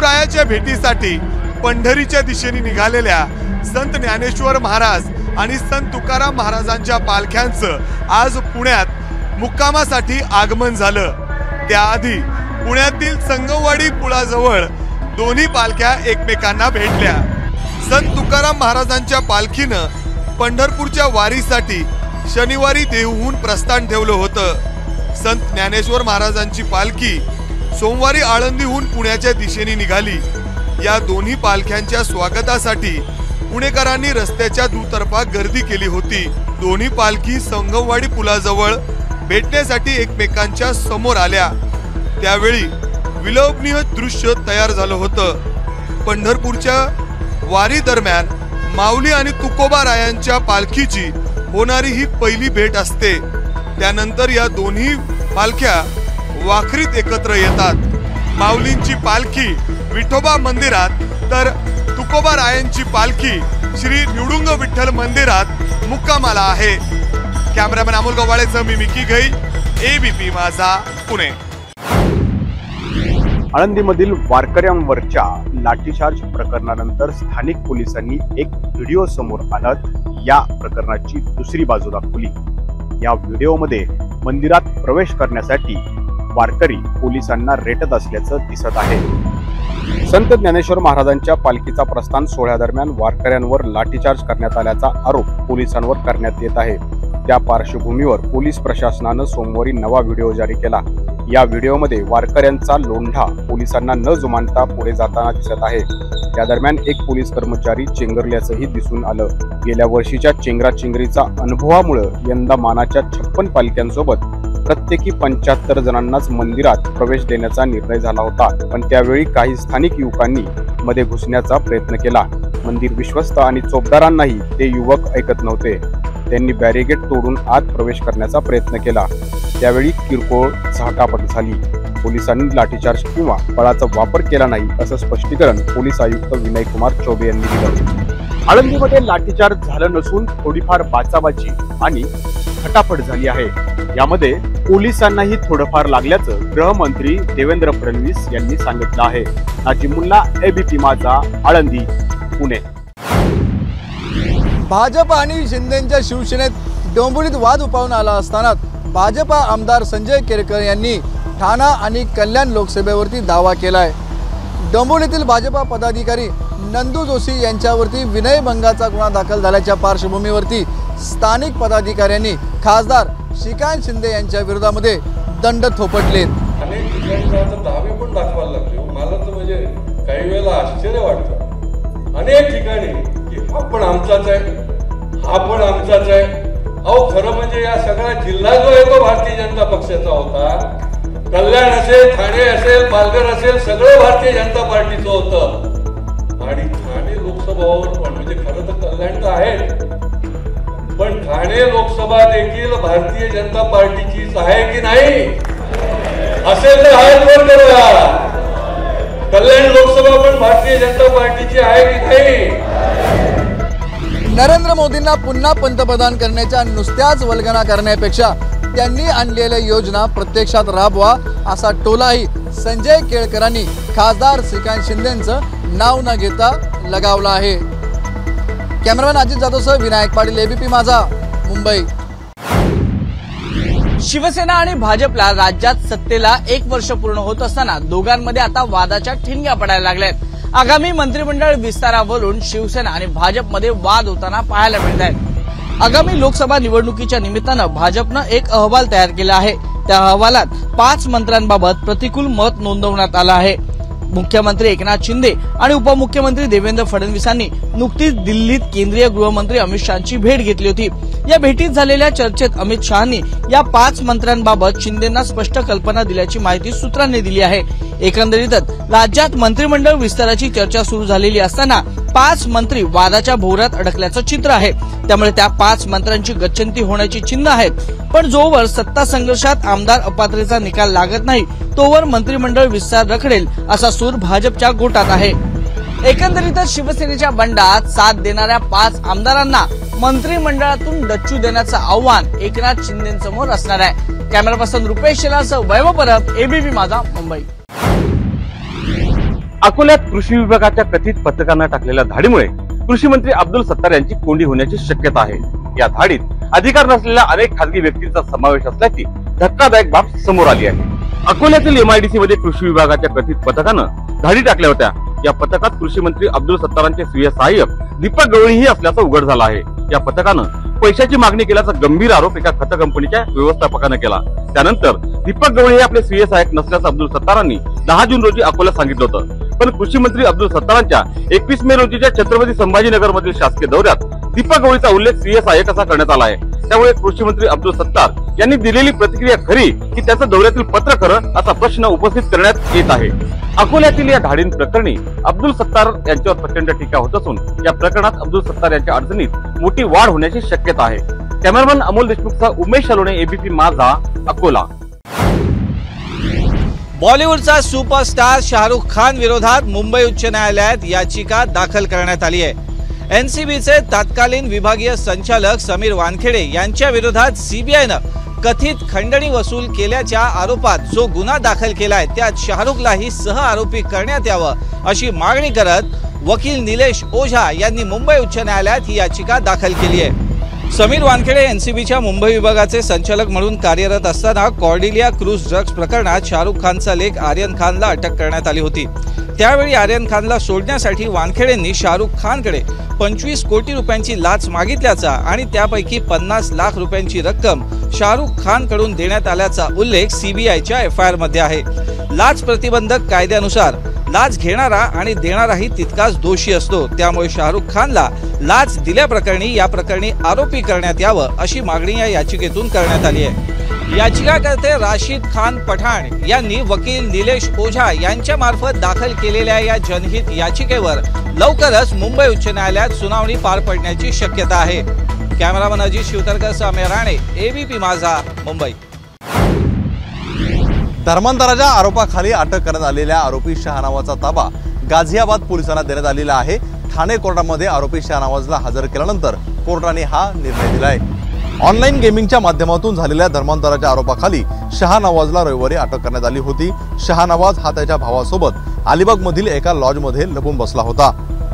विष्णुरायाच्या भेटीसाठी पंढरीच्या दिशेने निघालेल्या संत ज्ञानेश्वर महाराज आणि संत तुकाराम महाराजांच्या पालख्यांचं आज पुण्यात मुक्कामासाठी आगमन झालं। त्याआधी पुण्यातील संगमवाडी पुलाजवळ दोन्ही पालख्या एकमेकांना भेटल्या। संत तुकाराम महाराजांच्या पालखीनं पंढरपूरच्या वारीसाठी शनिवारी देहूहून प्रस्थान ठेवलं होतं। संत ज्ञानेश्वर महाराजांची पालखी सोमवारी आळंदीहून पुण्याच्या दिशेने निघाली। या दोन्ही पालख्यांच्या स्वागतासाठी पुणेकरांनी रस्त्याच्या दुतर्फा गर्दी केली होती। दोन्ही पालखी संगमवाडी पुलाजवळ भेटण्यासाठी एकमेकांच्या समोर आल्या। त्यावेळी विलोभनीय दृश्य तयार झालं होतं। पंढरपूरच्या वारी दरम्यान माऊली आणि तुकोबा रायांच्या पालखीची होणारी ही पहिली भेट असते। त्यानंतर या दोन्ही पालख्या वाखरीत एकत्र येतात। माऊलींची पालखी विठोबा मंदिरात तर तुकोबा रायांची पालखी श्री निवडुंग विठ्ठल मंदिरात मुक्कामाला आहे। कॅमेरामॅन अमोल गव्हाळेचं मी मिकी घई, एबीपीमाजा, पुणे। आळंदीमधील वारकऱ्यांवरच्या लाठीचार्ज प्रकरणानंतर स्थानिक पोलिसांनी एक व्हिडिओ समोर आणत या प्रकरणाची दुसरी बाजू दाखवली। या व्हिडिओमध्ये मंदिरात प्रवेश करण्यासाठी वारकरी पोलिसांना रेटत असल्याचं दिसत आहे। संत ज्ञानेश्वर महाराजांच्या पालखीचा प्रस्थान सोहळ्यादरम्यान वारकऱ्यांवर लाठीचार्ज करण्यात आल्याचा आरोप पोलिसांवर करण्यात येत आहे। त्या पार्श्वभूमीवर पोलीस प्रशासनानं सोमवारी नवा व्हिडिओ जारी केला। या व्हिडिओमध्ये वारकऱ्यांचा लोंढा पोलिसांना न जुमानता पुढे जाताना दिसत आहे। त्या दरम्यान एक पोलीस कर्मचारी चेंगरल्याचंही दिसून आलं। गेल्या वर्षीच्या चेंगराचेंगरीचा अनुभवामुळे यंदा मानाच्या 56 पालख्यांसोबत प्रत्येकी 75 जणांनाच मंदिरात प्रवेश देण्याचा निर्णय झाला होता, पण त्यावेळी काही स्थानिक युवकांनी मध्ये घुसण्याचा प्रयत्न केला। मंदिर विश्वस्त आणि चोपदारांनाही ते युवक ऐकत नव्हते। त्यांनी बॅरिगेड तोडून आत प्रवेश करण्याचा प्रयत्न केला, त्यावेळी किरकोळ झटापट झाली। पोलिसांनी लाठीचार्ज किंवा बळाचा वापर केला नाही असं स्पष्टीकरण पोलीस आयुक्त विनय कुमार चोब यांनी दिलं। आळंदीमध्ये लाठीचार्ज झालं नसून थोडीफार बाचाबाची आणि झटापट झाली आहे। यामध्ये पोलिसांनाही थोडंफार लागल्याचं गृहमंत्री देवेंद्र फडणवीस यांनी सांगितलं आहे। नाजीम मुल्ला, एबीपी माझा, आळंदी, पुणे। भाजप आणि शिंदेंच्या शिवसेनेत डोंबिवलीत वाद उफाळून आला असताना भाजपा आमदार संजय केरकर यांनी ठाणा आणि कल्याण लोकसभेवरती दावा केला आहे। डोंबिवलीतील भाजपा पदाधिकारी नंदू जोशी यांच्यावरती विनयभंगाचा गुन्हा दाखल झाल्याच्या पार्श्वभूमीवरती स्थानिक पदाधिकाऱ्यांनी खासदार श्रीकांत शिंदे यांच्या विरोधामध्ये दंड थोपटले। अनेक ठिकाणी दावे पण दाखवायला लागले। मला तर म्हणजे काही वेळेला आश्चर्य वाटतं। अनेक ठिकाणी आपण आमचाच आहे, हा पण आमचाच आहे। अहो खरं म्हणजे या सगळा जिल्हा जो आहे तो भारतीय जनता पक्षाचा होता। कल्याण असेल, ठाणे असेल, पालघर असेल, सगळं भारतीय जनता पार्टीचं होतं। आणि ठाणे लोकसभावर पण म्हणजे खरं तर कल्याण तर आहे, पण ठाणे लोकसभा देखील भारतीय जनता पार्टीचीच आहे की नाही? असेल तर हात वर करूया। कल्याण लोकसभा पण भारतीय जनता पार्टीची आहे की नाही? नरेंद्र मोदींना पुन्हा पंतप्रधान करण्याच्या नुसत्याच वल्गना करण्यापेक्षा त्यांनी आणलेल्या योजना प्रत्यक्षात राबवा असा टोलाही संजय केळकरांनी खासदार श्रीकांत शिंदेंचं नाव न घेता लगावला आहे। कॅमेरामॅन अजित जाधवसह विनायक पाटील, एबीपी माझा, मुंबई। शिवसेना आणि भाजपला राज्यात सत्तेला एक वर्ष पूर्ण होत असताना दोघांमध्ये आता वादाच्या ठिणग्या पडायला लागल्यात। आगामी मंत्रिमंडळ विस्तारावरून शिवसेना आणि भाजपमध्ये वाद होताना पाहायला मिळत आहेत। आगामी लोकसभा निवडणुकीच्या निमित्तानं भाजपनं एक अहवाल तयार केला आहे। त्या अहवालात 5 मंत्र्यांबाबत प्रतिकूल मत नोंदवण्यात आलं आहे। मुख्यमंत्री एकनाथ शिंदे आणि उपमुख्यमंत्री देवेंद्र फडणवीसांनी नुकतीच दिल्लीत केंद्रीय गृहमंत्री अमित शाहची भेट घेतली होती। या भेटीत झालेल्या चर्चेत अमित शाहनी या 5 मंत्र्यांबाबत शिंदेंना स्पष्ट कल्पना दिल्याची माहिती सूत्रांनी दिली आहे। एकंदरीतच राज्यात मंत्रिमंडळ विस्ताराची चर्चा सुरू झालेली असताना 5 मंत्री वादाच्या भोवऱ्यात अडकल्याचं चित्र आहे। त्यामुळे त्या 5 मंत्र्यांची गच्छंती होण्याची चिन्ह आहेत, पण जोवर सत्ता संघर्षात आमदार अपात्रतेचा निकाल लागत नाही तोवर मंत्रिमंडळ विस्तार रखडेल असा सूर भाजपच्या गोटात आहे। एकंदरीतच शिवसेनेच्या बंडात साथ देणाऱ्या 5 आमदारांना मंत्रिमंडळातून डच्चू देण्याचं आव्हान एकनाथ शिंदेंसमोर असणार आहे। कॅमेरा पर्सन रुपेश शेलारसह वैभव परब, एबीपी माझा, मुंबई। अकोल्यात कृषी विभागाच्या कथित पथकांना टाकलेल्या धाडीमुळे कृषी मंत्री अब्दुल सत्तार यांची कोंडी होण्याची शक्यता आहे। या धाडीत अधिकार नसलेल्या अनेक खासगी व्यक्तींचा समावेश असल्याची धक्कादायक बाब समोर आली आहे। अकोल्यातील एमआयडीसी मध्ये कृषी विभागाच्या कथित पथकानं धाडी टाकल्या होत्या। या पथकात कृषी मंत्री अब्दुल सत्तारांचे स्वीय सहाय्यक दीपक गवळी ही असल्याचं उघड झालं आहे। या पथकानं पैशाची मागणी केल्याचा गंभीर आरोप एका खत कंपनीच्या व्यवस्थापकाने केला। त्यानंतर दीपक गवळी हे आपले स्वीय सहायक नसल्याचं अब्दुल सत्तारांनी 10 जून रोजी अकोला सांगितलं होतं। पण कृषी मंत्री अब्दुल सत्तारांच्या 21 मे रोजीच्या छत्रपती संभाजीनगर मधील शासकीय दौऱ्यात दीपक गवळीचा उल्लेख स्वीय सहायक असा करण्यात आला आहे। त्यामुळे कृषी मंत्री अब्दुल सत्तार यांनी दिलेली प्रतिक्रिया खरी की त्याचं दौऱ्यातील पत्र खरं असा प्रश्न उपस्थित करण्यात येत आहे। अकोल्यातील या धाडीं प्रकरणी अब्दुल सत्तार यांच्यावर प्रचंड टीका होत असून या प्रकरणात अब्दुल सत्तार यांच्या अडचणीत मोठी वाढ होण्याची शक्यता आहे। कॅमेरामन अमोल देशमुखचा उमेश हलोणे, एबीपीमाजा, अकोला। बॉलिवूडचा सुपरस्टार शाहरुख खान विरोधात मुंबई उच्च न्यायालयात याचिका दाखल करण्यात आली आहे। एनसीबीचे तत्कालीन विभागीय संचालक समीर वानखेडे यांच्या विरोधात सीबीआयनं कथित खंडणी वसूल केल्याच्या आरोपात जो गुन्हा दाखल केलाय त्यात शाहरुखलाही सहआरोपी करण्यात यावं अशी मागणी करत वकील निलेश ओझा यांनी मुंबई उच्च न्यायालयात ही याचिका दाखल केली आहे। समीर वानखेडे एनसीबीच्या मुंबई विभागाचे संचालक म्हणून कार्यरत असताना कॉर्डेलिया क्रूझ ड्रग्ज प्रकरणात शाहरुख खानचा लेक आर्यन खानला अटक करण्यात आली होती। त्यावेळी आर्यन खानला सोडण्यासाठी वानखेडेंनी शाहरुख खानकडे 25 कोटी रुपयांची लाच मागितल्याचा आणि त्यापैकी 50 लाख रुपयांची रक्कम शाहरुख खान कडून देण्यात आल्याचा उल्लेख सीबीआयच्या FIR मध्ये आहे। लाच प्रतिबंधक कायद्यानुसार लाच घेणारा आणि देणाराही तितकाच दोषी असतो। त्यामुळे शाहरुख खानला लाच दिल्याप्रकरणी या प्रकरणी आरोपी करण्यात यावं अशी मागणी या याचिकेतून करण्यात आली आहे। याचिकाकर्ते राशिद खान पठाण यांनी वकील निलेश ओझा यांच्या मार्फत दाखल केलेल्या या जनहित याचिकेवर लवकरच मुंबई उच्च न्यायालयात सुनावणी पार पडण्याची शक्यता आहे। Cameraman Ajit Shivtarkar, Sameer Rane, ABP Majha, Mumbai. धर्मांतराच्या आरोपाखाली अटक करण्यात आलेल्या आरोपी शाहनवाजचा ताबा गाझियाबाद पोलिसांना देण्यात आलेला आहे। ठाणे कोर्टामध्ये आरोपी शाहनवाजला हजर केल्यानंतर कोर्टाने हा निर्णय दिलाय। ऑनलाईन गेमिंगच्या माध्यमातून झालेल्या धर्मांतराच्या आरोपाखाली शाहनवाजला रविवारी अटक करण्यात आली होती। शाहनवाज हा त्याच्या भावासोबत अलिबागमधील एका लॉजमध्ये लपून बसला होता।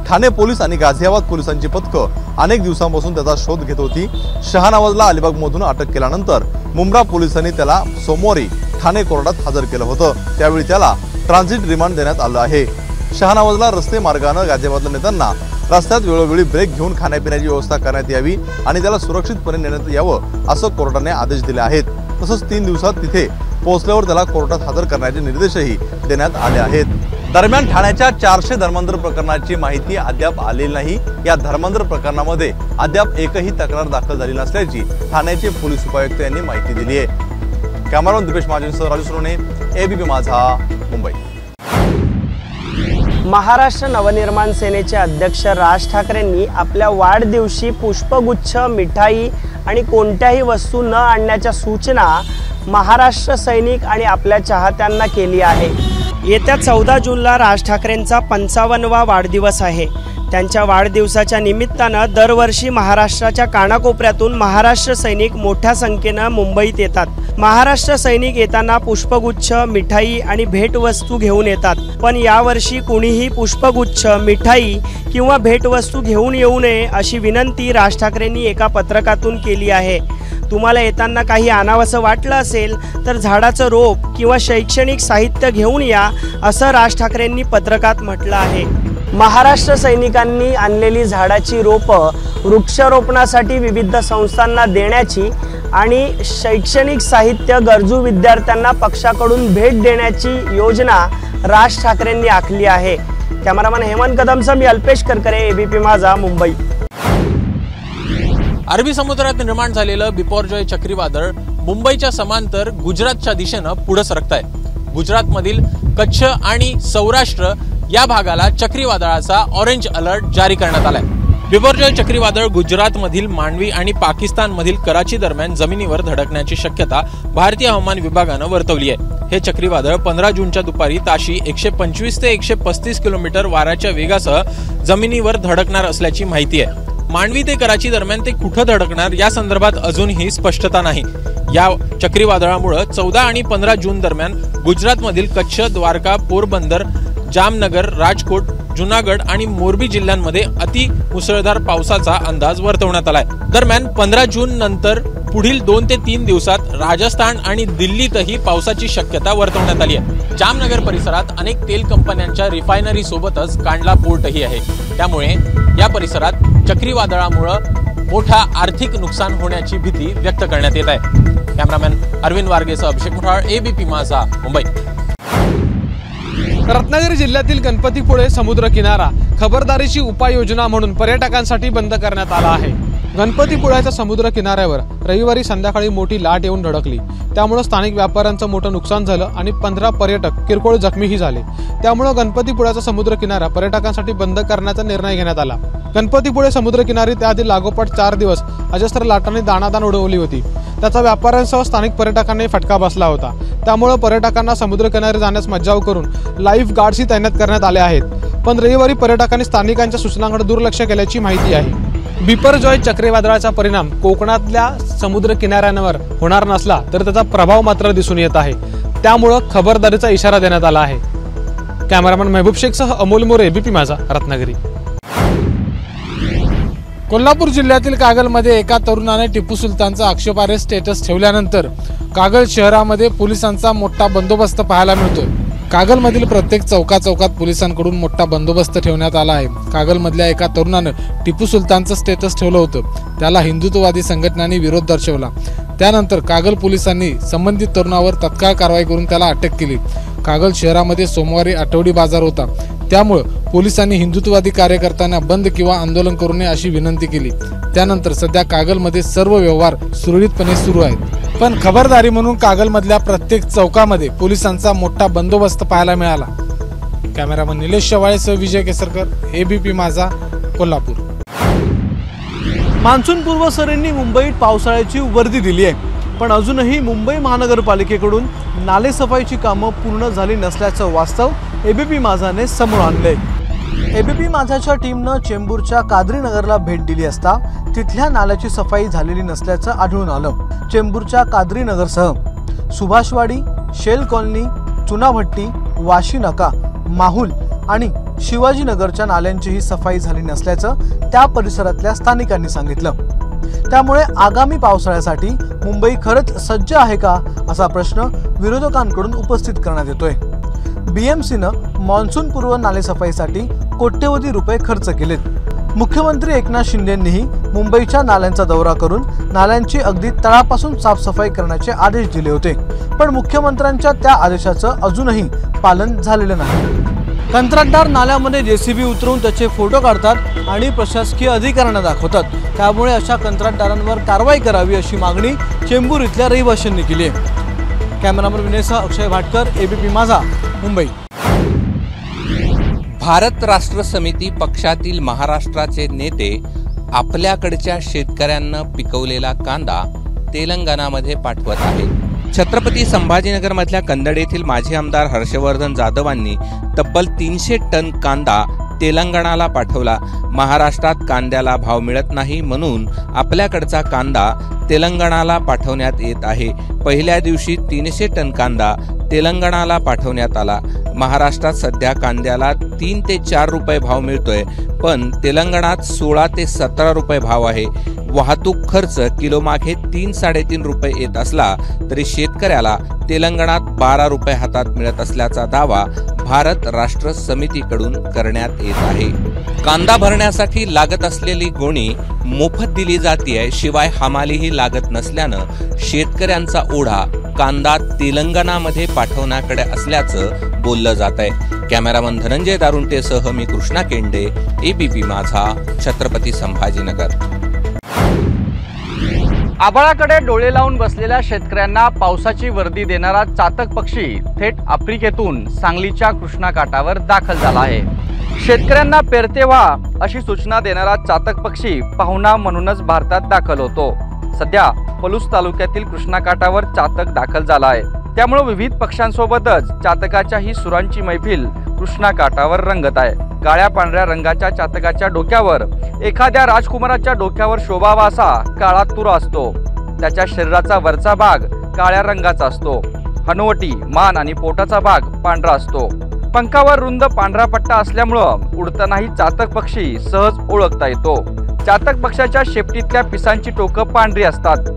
ठाणे पोलीस आणि गाझियाबाद पोलिसांची पथकं अनेक दिवसांपासून त्याचा शोध घेत होती। शाहनवाजला अलिबागमधून अटक केल्यानंतर मुंब्रा पोलिसांनी त्याला सोमवारी ठाणे कोर्टात हजर केलं होतं। त्यावेळी त्याला ट्रान्झिट रिमांड देण्यात आलं आहे। शाहनवाजला रस्ते मार्गानं गाझियाबादला नेताना रस्त्यात वेळोवेळी ब्रेक घेऊन खाण्यापिण्याची व्यवस्था करण्यात यावी आणि त्याला सुरक्षितपणे नेण्यात यावं असं कोर्टाने आदेश दिले आहेत। तसंच 3 दिवसात तिथे पोहोचल्यावर त्याला कोर्टात हजर करण्याचे निर्देशही देण्यात आले आहेत। दरम्यान ठाण्याच्या 400 धर्मांतर प्रकरणाची माहिती अद्याप आलेली नाही। या धर्मांतर प्रकरणामध्ये अद्याप एकही तक्रार दाखल झाली नसल्याची ठाण्याचे पोलीस उपायुक्त यांनी माहिती दिली आहे। कॅमेरामन दीपेश महाजनसह राजू सोनोने, एबीपी माझा, मुंबई। महाराष्ट्र नवनिर्माण सेनेचे अध्यक्ष राज ठाकरेंनी आपल्या वाढदिवशी पुष्पगुच्छ, मिठाई आणि कोणत्याही वस्तू न आणण्याच्या सूचना महाराष्ट्र सैनिक आणि आपल्या चाहत्यांना केली आहे। येत्या 14 जूनला राज ठाकरेंचा 55वा वाढदिवस आहे। त्यांच्या वाढदिवसाच्या निमित्तानं दरवर्षी महाराष्ट्राच्या कानाकोपऱ्यातून महाराष्ट्र सैनिक मोठ्या संख्येनं मुंबईत येतात। महाराष्ट्र सैनिक येताना पुष्पगुच्छ, मिठाई आणि भेटवस्तू घेऊन येतात। पण यावर्षी कुणीही पुष्पगुच्छ, मिठाई किंवा भेटवस्तू घेऊन येऊ नये अशी विनंती राज ठाकरेंनी एका पत्रकातून केली आहे। तुम्हाला येताना काही आणावंसं वाटलं असेल तर झाडाचं रोप किंवा शैक्षणिक साहित्य घेऊन या असं राज ठाकरेंनी पत्रकात म्हटलं आहे। महाराष्ट्र सैनिकांनी आणलेली झाडाची रोपं वृक्षारोपणासाठी विविध संस्थांना देण्याची आणि शैक्षणिक साहित्य गरजू विद्यार्थ्यांना पक्षाकडून भेट देण्याची योजना राज ठाकरेंनी आखली आहे। कॅमेरामन हेमंत कदमसह मी अल्पेश करकरे, एबीपी माझा, मुंबई। अरबी समुद्रात निर्माण झालेलं बिपरजॉय चक्रीवादळ मुंबईच्या समांतर गुजरातच्या दिशेनं पुढे सरकत आहे। गुजरातमधील कच्छ आणि सौराष्ट्र या भागाला चक्रीवादळाचा ऑरेंज अलर्ट जारी करण्यात आलाय। बिपरजॉय चक्रीवादळ गुजरातमधील मांडवी आणि पाकिस्तानमधील कराची दरम्यान जमिनीवर धडकण्याची शक्यता भारतीय हवामान विभागानं वर्तवली आहे। हे चक्रीवादळ 15 जूनच्या दुपारी ताशी 125 ते 135 किलोमीटर वाऱ्याच्या वेगासह जमिनीवर धडकणार असल्याची माहिती आहे। मांडवी ते कराची दरम्यान ते कुठं धडकणार या संदर्भात अजूनही स्पष्टता नाही। या चक्रीवादळामुळे 14 आणि 15 जून दरम्यान गुजरातमधील कच्छ, द्वारका, पोरबंदर, जामनगर, राजकोट, जुनागढ़ आणि मोरबी जिल्ह्यांमध्ये अति मुसळधार पावसाचा अंदाज वर्तवण्यात आलाय। दरम्यान 15 जून नंतर पुढील 2 ते 3 दिवसात राजस्थान आणि दिल्लीतही पावसाची शक्यता वर्तवण्यात आली आहे। जामनगर परिसरात अनेक तेल कंपन्यांच्या रिफायनरी सोबतच कांडला पोर्टही आहे, त्यामुळे या परिसरात चक्रीवादळामुळे मोठा आर्थिक नुकसान होण्याची भीती व्यक्त करण्यात येत आहे। कॅमेरामॅन अरविंद वारगेसह अभिषेक मोठाळ, एबीपीमाजा, मुंबई। रत्नागिरी जिल्ह्यातील गणपतीपुळे समुद्र किनारा खबरदारीची उपाययोजना म्हणून पर्यटकांसाठी बंद करण्यात आला आहे। गणपतीपुळ्याच्या समुद्र किनाऱ्यावर रविवारी संध्याकाळी मोठी लाट येऊन धडकली, त्यामुळे स्थानिक व्यापाऱ्यांचं मोठं नुकसान झालं आणि 15 पर्यटक किरकोळ जखमीही झाले। त्यामुळे गणपतीपुळ्याचा समुद्र किनारा पर्यटकांसाठी बंद करण्याचा निर्णय घेण्यात आला। गणपतीपुळे समुद्र किनारी त्याआधी लागोपाठ 4 दिवस अजस्त्र लाटांनी दाणादाण उडवली होती, त्याचा व्यापाऱ्यांसह स्थानिक पर्यटकांनाही फटका बसला होता। त्यामुळे पर्यटकांना समुद्र किनारी जाण्यास मज्जाव करून लाईफ गार्ड्सही तैनात करण्यात आले आहेत, पण रविवारी पर्यटकांनी स्थानिकांच्या सूचनांकडे दुर्लक्ष केल्याची माहिती आहे। बिपरजॉय चक्रीवादळाचा परिणाम कोकणातल्या समुद्र किनाऱ्यांवर होणार नसला तर त्याचा प्रभाव मात्र दिसून येत आहे, त्यामुळे खबरदारीचा इशारा देण्यात आला आहे। कॅमेरामन महबूब शेखसह अमोल मोरे, एबीपीमाजा, रत्नागिरी। कोल्हापूर जिल्ह्यातील कागलमध्ये एका तरुणाने टीपू सुल्तानचा आक्षेपार्ह स्टेटस ठेवल्यानंतर कागल शहरामध्ये पोलिसांचा मोठा बंदोबस्त पाहायला मिळतोय। कागलमधील प्रत्येक चौकाचौकात पोलिसांकडून मोठा बंदोबस्त ठेवण्यात आला आहे। कागलमधल्या एका तरुणानं टिपू सुलतानचं स्टेटस ठेवलं होतं, त्याला हिंदुत्ववादी संघटनांनी विरोध दर्शवला। त्यानंतर कागल पोलिसांनी संबंधित तरुणावर तत्काळ कारवाई करून त्याला अटक केली। कागल शहरामध्ये सोमवारी आठवडी बाजार होता, त्यामुळे पोलिसांनी हिंदुत्ववादी कार्यकर्त्यांना बंद किंवा आंदोलन करू नये अशी विनंती केली। त्यानंतर सध्या कागलमध्ये सर्व व्यवहार सुरळीतपणे सुरू आहेत, पण खबरदारी म्हणून कागलमधल्या प्रत्येक चौकामध्ये पोलिसांचा मोठा बंदोबस्त पाहायला मिळाला। कॅमेरामन निलेश शेवाळेसह विजय केसरकर, एबीपीमाजा, कोल्हापूर। मान्सून पूर्व सरींनी मुंबईत पावसाळ्याची वर्दी दिली आहे, पण अजूनही मुंबई महानगरपालिकेकडून नालेसफाईची कामं पूर्ण झाली नसल्याचं वास्तव एबीपीमाजाने समोर आणले। एबीपीमाजाच्या टीमनं चेंबूरच्या काद्री नगरला भेट दिली असता तिथल्या नाल्याची सफाई झालेली नसल्याचं आढळून आलं। चेंबूरच्या काद्री नगरसह सुभाषवाडी, शेल कॉलनी, चुनाभट्टी, वाशी नाका, माहुल आणि शिवाजीनगरच्या नाल्यांचीही सफाई झाली नसल्याचं त्या परिसरातल्या स्थानिकांनी सांगितलं। त्यामुळे आगामी पावसाळ्यासाठी मुंबई खरंच सज्ज आहे का असा प्रश्न विरोधकांकडून उपस्थित करण्यात येतोय। बीएमसीनं मान्सून पूर्व नालेसफाईसाठी कोट्यवधी रुपये खर्च केलेत। मुख्यमंत्री एकनाथ शिंदेंनीही मुंबईच्या नाल्यांचा दौरा करून नाल्यांची अगदी तळापासून साफसफाई करण्याचे आदेश दिले होते, पण मुख्यमंत्र्यांच्या त्या आदेशाचं अजूनही पालन झालेलं नाही। कंत्राटदार नाल्यामध्ये जेसीबी उतरवून त्याचे फोटो काढतात आणि प्रशासकीय अधिकाऱ्यांना दाखवतात, त्यामुळे अशा कंत्राटदारांवर कारवाई करावी अशी मागणी चेंबूर इथल्या रहिवाशांनी केली आहे। कॅमेरामन विनयसह अक्षय भाटकर, एबीपीमाजा, मुंबई। भारत राष्ट्र समिती पक्षातील महाराष्ट्राचे नेते आपल्याकडच्या शेतकऱ्यांना पिकवलेला कांदा तेलंगणामध्ये पाठवत आहेत। छत्रपती संभाजीनगरमधल्या कंदड येथील माजी आमदार हर्षवर्धन जाधवांनी तब्बल 300 टन कांदा तेलंगणाला पाठवला। महाराष्ट्रात कांद्याला भाव मिळत नाही म्हणून आपल्याकडचा कांदा तेलंगणाला पाठवण्यात येत आहे। पहिल्या दिवशी 300 टन कांदा तेलंगणाला पाठवण्यात आला। महाराष्ट्रात सध्या कांद्याला 3 ते 4 रुपये भाव मिळतोय, पण तेलंगणात 16 ते 17 रुपये भाव आहे। वाहतूक खर्च किलोमागे 3-3.5 रुपये येत असला तरी शेतकऱ्याला तेलंगणात 12 रुपये हातात मिळत असल्याचा दावा भारत राष्ट्र समितीकडून करण्यात येत आहे। कांदा भरण्यासाठी लागत असलेली गोणी मोफत दिली जाते, शिवाय हमालीही लागत नसल्यानं शेतकऱ्यांचा ओढा कांदा तेलंगणामध्ये पाठवण्याकडे असल्याचं बोललं जात आहे। कॅमेरामन धनंजय दारुंटेसह मी कृष्णा केंडे, एबीपीमाजा, छत्रपती संभाजीनगर। आभाळाकडे डोळे लावून बसलेल्या शेतकऱ्यांना पावसाची वर्दी देणारा चातक पक्षी थेट आफ्रिकेतून सांगलीच्या कृष्णा काठावर दाखल झाला आहे। शेतकऱ्यांना पेरते व्हा अशी सूचना देणारा चातक पक्षी पाहुणा म्हणूनच भारतात दाखल होतो। सध्या पलूस तालुक्यातील कृष्णा काठावर चातक दाखल झाला आहे, त्यामुळे विविध पक्ष्यांसोबतच चातकाच्याही सुरांची मैफिल कृष्णा काठावर रंगत आहे। काळ्या पांढऱ्या रंगाच्या चातकाच्या डोक्यावर एखाद्या राजकुमाराच्या डोक्यावर शोभावा असा काळा तुरा असतो। त्याच्या शरीराचा वरचा भाग काळ्या रंगाचा असतो, हनुवटी, मान आणि पोटाचा भाग पांढरा असतो। पंखावर रुंद पांढरा पट्टा असल्यामुळे उडतानाही चातक पक्षी सहज ओळखता येतो। चातक पक्षाच्या शेपटीतल्या पिसांची टोकं पांढरी असतात,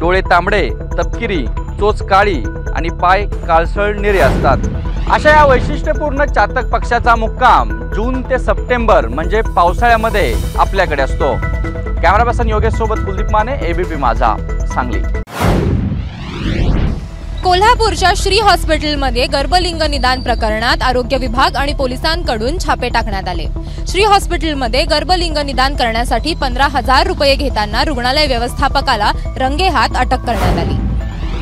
डोळे तांबडे, तपकिरी, चोच काळी आणि पाय काळसर निळे असतात। अशा या वैशिष्ट्यपूर्ण चातक पक्षाचा मुक्काम जून ते सप्टेंबर म्हणजे पावसाळ्यामध्ये आपल्याकडे असतो। कॅमेरा पर्सन योगेश सोबत कुलदीप माने, एबीपीमाजा, सांगली। कोल्हापूरच्या श्री हॉस्पिटलमध्ये गर्भलिंग निदान प्रकरणात आरोग्य विभाग आणि पोलिसांकडून छापे टाकण्यात आले। श्री हॉस्पिटलमध्ये गर्भलिंग निदान करण्यासाठी 15,000 रुपये घेताना रुग्णालय व्यवस्थापकाला रंगेहात अटक करण्यात आली।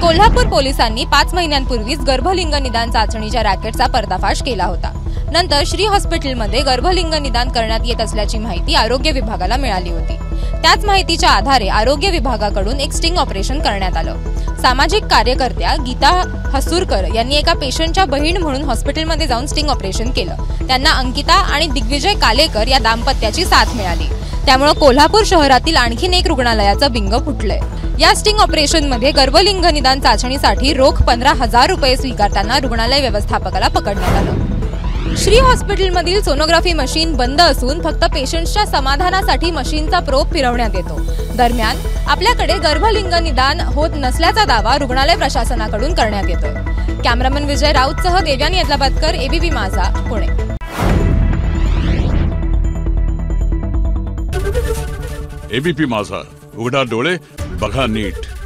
कोल्हापूर पोलिसांनी 5 महिन्यांपूर्वीच गर्भलिंग निदान चाचणीच्या रॅकेटचा पर्दाफाश केला होता। नंतर श्री हॉस्पिटलमध्ये गर्भलिंग निदान करण्यात येत असल्याची माहिती आरोग्य विभागाला मिळाली होती। त्याच माहितीच्या आधारे आरोग्य विभागाकडून एक स्टिंग ऑपरेशन करण्यात आलं। सामाजिक कार्यकर्त्या गीता हसूरकर यांनी एका पेशंटच्या बहीण म्हणून हॉस्पिटलमध्ये जाऊन स्टिंग ऑपरेशन केलं। त्यांना अंकिता आणि दिग्विजय कालेकर या दाम्पत्याची साथ मिळाली, त्यामुळे कोल्हापूर शहरातील आणखीन एक रुग्णालयाचं बिंग फुटलंय। या स्टिंग ऑपरेशनमध्ये गर्भलिंग निदान चाचणीसाठी रोख 15,000 रुपये स्वीकारताना रुग्णालय व्यवस्थापकाला पकडण्यात आलं। श्री हॉस्पिटलमधील सोनोग्राफी मशीन बंद असून फक्त पेशंट्सच्या समाधानासाठी मशीनचा प्रोब फिरवण्यात येतो। दरम्यान आपल्याकडे गर्भलिंग निदान होत नसल्याचा दावा रुग्णालय प्रशासनाकडून करण्यात येतो। कॅमेरामन विजय राऊतसह देवयानी अदलाबादकर, एबीपी माझा, पुणे। एबीपी माझा, उघडा डोळे, बघा नीट।